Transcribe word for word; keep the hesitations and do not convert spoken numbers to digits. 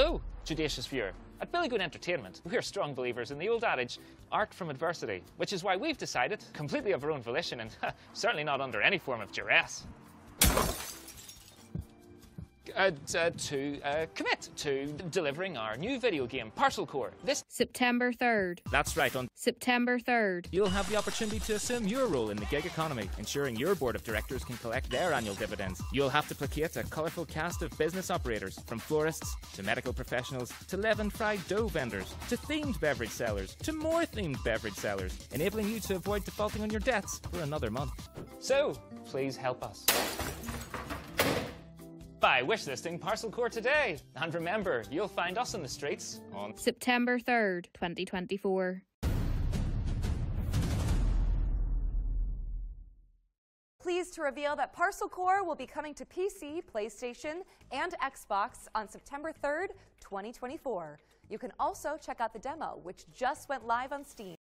Hello, judicious viewer. At Billy Good Entertainment, we are strong believers in the old adage, art from adversity, which is why we've decided, completely of our own volition and certainly not under any form of duress, Uh, uh, to uh, commit to delivering our new video game, Parcel Corps, this September third. That's right, on September third. You'll have the opportunity to assume your role in the gig economy, ensuring your board of directors can collect their annual dividends. You'll have to placate a colourful cast of business operators, from florists to medical professionals to leavened fried dough vendors to themed beverage sellers to more themed beverage sellers, enabling you to avoid defaulting on your debts for another month. So, please help us by wishlisting Parcel Corps today. And remember, you'll find us in the streets on September third, twenty twenty-four. Pleased to reveal that Parcel Corps will be coming to P C, PlayStation, and Xbox on September third, twenty twenty-four. You can also check out the demo, which just went live on Steam.